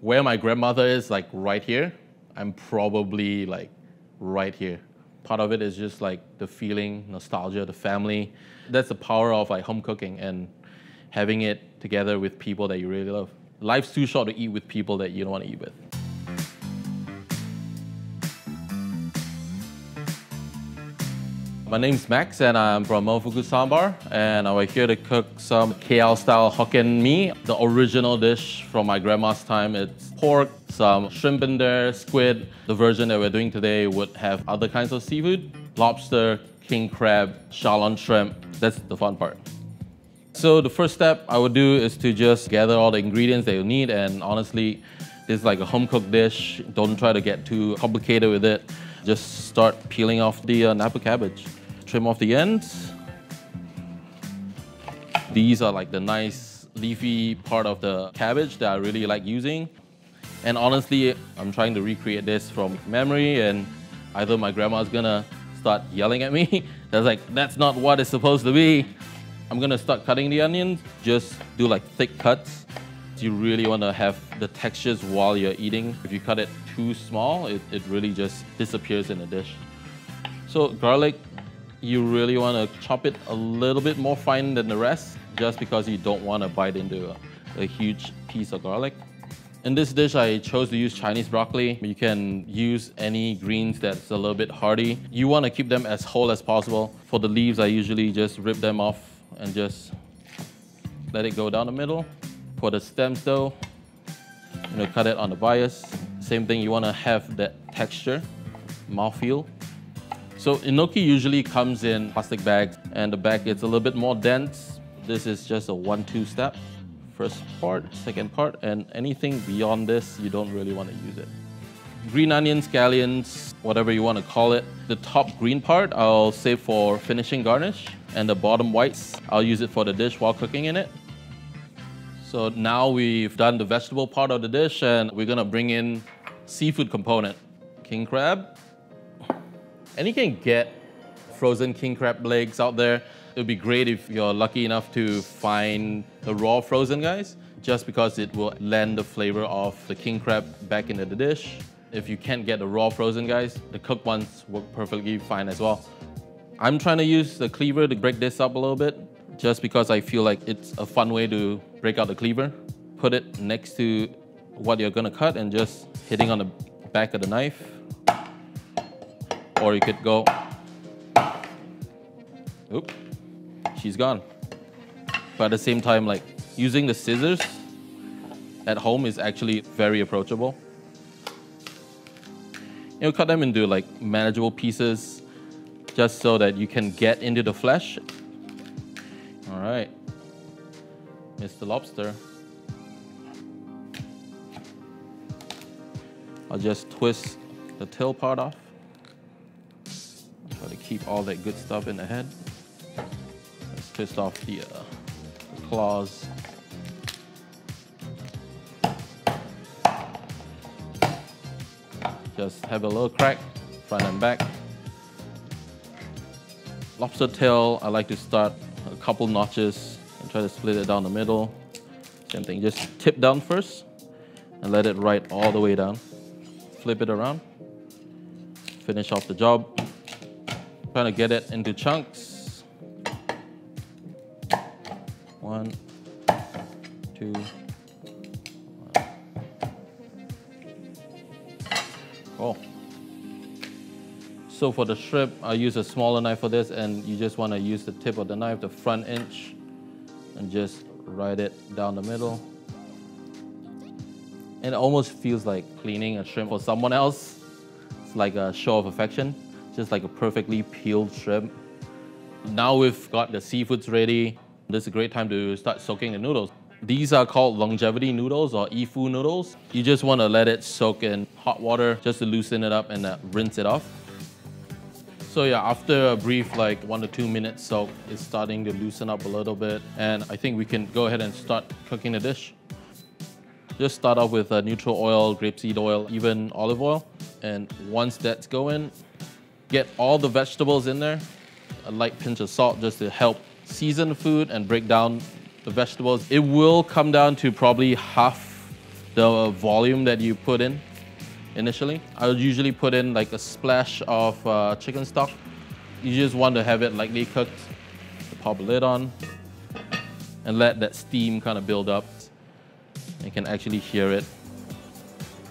where my grandmother is, like right here, I'm probably like right here. Part of it is just like the feeling, nostalgia, the family. That's the power of like home cooking and having it together with people that you really love. Life's too short to eat with people that you don't want to eat with. My name's Max and I'm from Momofuku Ssäm Bar, and we're here to cook some KL-style Hokkien Mee, the original dish from my grandma's time. It's pork, some shrimp in there, squid. The version that we're doing today would have other kinds of seafood, lobster, king crab, shalon shrimp. That's the fun part. So the first step I would do is to just gather all the ingredients that you need, and honestly, this is like a home-cooked dish. Don't try to get too complicated with it. Just start peeling off the napa cabbage. Trim off the ends. These are like the nice leafy part of the cabbage that I really like using. And honestly, I'm trying to recreate this from memory, and either my grandma's gonna start yelling at me, that's like, that's not what it's supposed to be. I'm gonna start cutting the onions. Just do like thick cuts. You really wanna have the textures while you're eating. If you cut it too small, it really just disappears in the dish. So garlic, you really want to chop it a little bit more fine than the rest, just because you don't want to bite into a huge piece of garlic. In this dish, I chose to use Chinese broccoli. You can use any greens that's a little bit hardy. You want to keep them as whole as possible. For the leaves, I usually just rip them off and just let it go down the middle. For the stems though, you know, cut it on the bias. Same thing, you want to have that texture, mouthfeel. So enoki usually comes in plastic bags, and the bag gets a little bit more dense. This is just a 1-2 step. First part, second part, and anything beyond this, you don't really want to use it. Green onions, scallions, whatever you want to call it. The top green part, I'll save for finishing garnish, and the bottom whites, I'll use it for the dish while cooking in it. So now we've done the vegetable part of the dish, and we're gonna bring in seafood component. King crab. And you can get frozen king crab legs out there. It would be great if you're lucky enough to find the raw frozen guys, just because it will lend the flavor of the king crab back into the dish. If you can't get the raw frozen guys, the cooked ones work perfectly fine as well. I'm trying to use the cleaver to break this up a little bit, just because I feel like it's a fun way to break out the cleaver. Put it next to what you're gonna cut and just hitting on the back of the knife. Or you could go, oop, she's gone. But at the same time, like using the scissors at home is actually very approachable. You know, cut them into like manageable pieces just so that you can get into the flesh. All right, Mr. Lobster. I'll just twist the tail part off. Try to keep all that good stuff in the head. Let's twist off the claws. Just have a little crack, front and back. Lobster tail, I like to start a couple notches and try to split it down the middle. Same thing, just tip down first and let it ride all the way down. Flip it around, finish off the job. Trying to get it into chunks. 1, 2, 1. Cool. So for the shrimp, I use a smaller knife for this, and you just want to use the tip of the knife, the front inch, and just ride it down the middle. And it almost feels like cleaning a shrimp for someone else. It's like a show of affection. Just like a perfectly peeled shrimp. Now we've got the seafoods ready. This is a great time to start soaking the noodles. These are called longevity noodles or ee fu noodles. You just want to let it soak in hot water just to loosen it up and rinse it off. So yeah, after a brief like 1 to 2 minute soak, it's starting to loosen up a little bit, and I think we can go ahead and start cooking the dish. Just start off with neutral oil, grapeseed oil, even olive oil, and once that's going, get all the vegetables in there, a light pinch of salt just to help season the food and break down the vegetables. It will come down to probably half the volume that you put in initially. I would usually put in like a splash of chicken stock. You just want to have it lightly cooked. Pop a lid on and let that steam kind of build up. You can actually hear it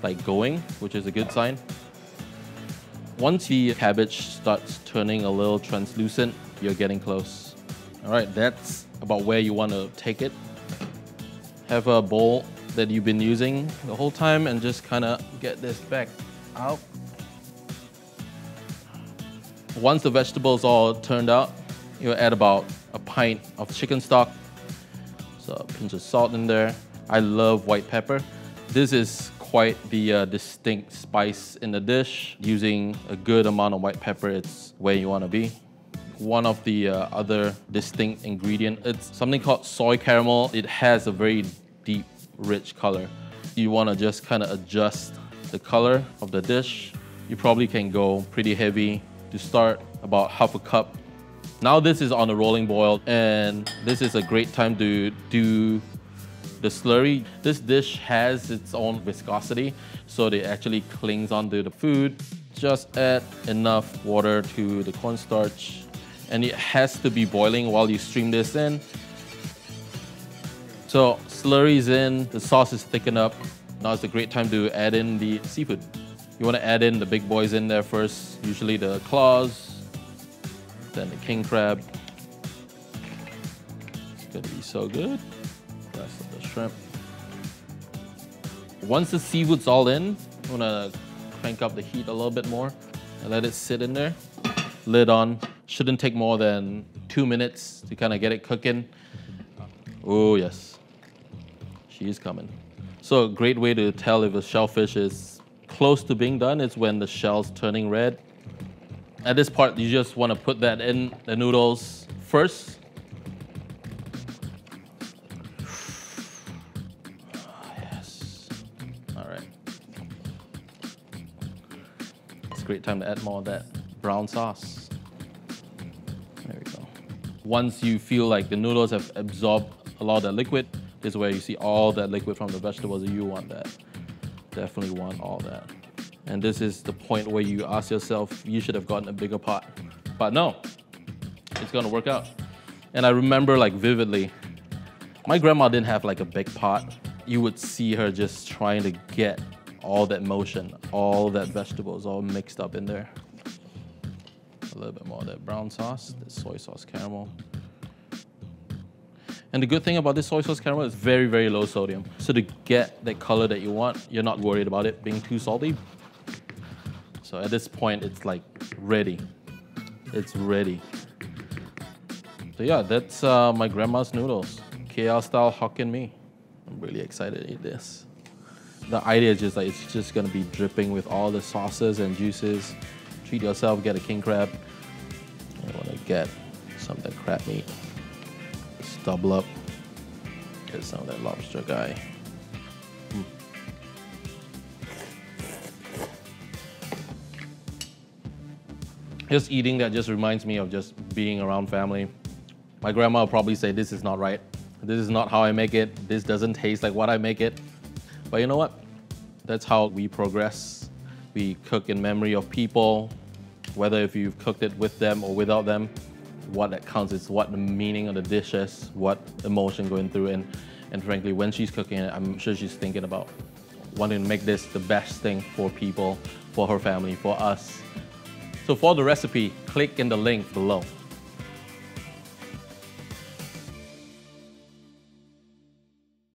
like going, which is a good sign. Once the cabbage starts turning a little translucent, you're getting close. All right, that's about where you want to take it. Have a bowl that you've been using the whole time and just kind of get this back out. Once the vegetables all turned out, you'll add about a pint of chicken stock. So a pinch of salt in there. I love white pepper. This is quite the distinct spice in the dish. Using a good amount of white pepper, it's where you want to be. One of the other distinct ingredient, it's something called soy caramel. It has a very deep, rich color. You want to just kind of adjust the color of the dish. You probably can go pretty heavy to start, about half a cup. Now this is on a rolling boil, and this is a great time to do the slurry. This dish has its own viscosity, so it actually clings onto the food. Just add enough water to the cornstarch, and it has to be boiling while you stream this in. So slurry's in, the sauce is thickened up. Now it's a great time to add in the seafood. You want to add in the big boys in there first, usually the claws, then the king crab. It's gonna be so good. That's the shrimp. Once the seafood's all in, I'm gonna crank up the heat a little bit more and let it sit in there. Lid on. Shouldn't take more than 2 minutes to kind of get it cooking. Oh yes, she's coming. So a great way to tell if a shellfish is close to being done is when the shell's turning red. At this part, you just want to put that in the noodles first. Oh, yes. All right. It's a great time to add more of that brown sauce. There we go. Once you feel like the noodles have absorbed a lot of that liquid, this is where you see all that liquid from the vegetables. You want that. Definitely want all that. And this is the point where you ask yourself, you should have gotten a bigger pot. But no, it's gonna work out. And I remember like vividly, my grandma didn't have like a big pot. You would see her just trying to get all that motion, all that vegetables all mixed up in there. A little bit more of that brown sauce, the soy sauce caramel. And the good thing about this soy sauce caramel is very, very low sodium. So to get the color that you want, you're not worried about it being too salty. So at this point, it's like ready. It's ready. So yeah, that's my grandma's noodles. KL style Hokkien Mee. I'm really excited to eat this. The idea is just like, it's just gonna be dripping with all the sauces and juices. Treat yourself, get a king crab. You wanna get some of that crab meat. Just double up, get some of that lobster guy. Just eating that just reminds me of just being around family. My grandma would probably say, this is not right. This is not how I make it. This doesn't taste like what I make it. But you know what? That's how we progress. We cook in memory of people, whether if you've cooked it with them or without them. What that counts is what the meaning of the dish is, what emotion going through. And frankly, when she's cooking it, I'm sure she's thinking about wanting to make this the best thing for people, for her family, for us. So for the recipe, click in the link below.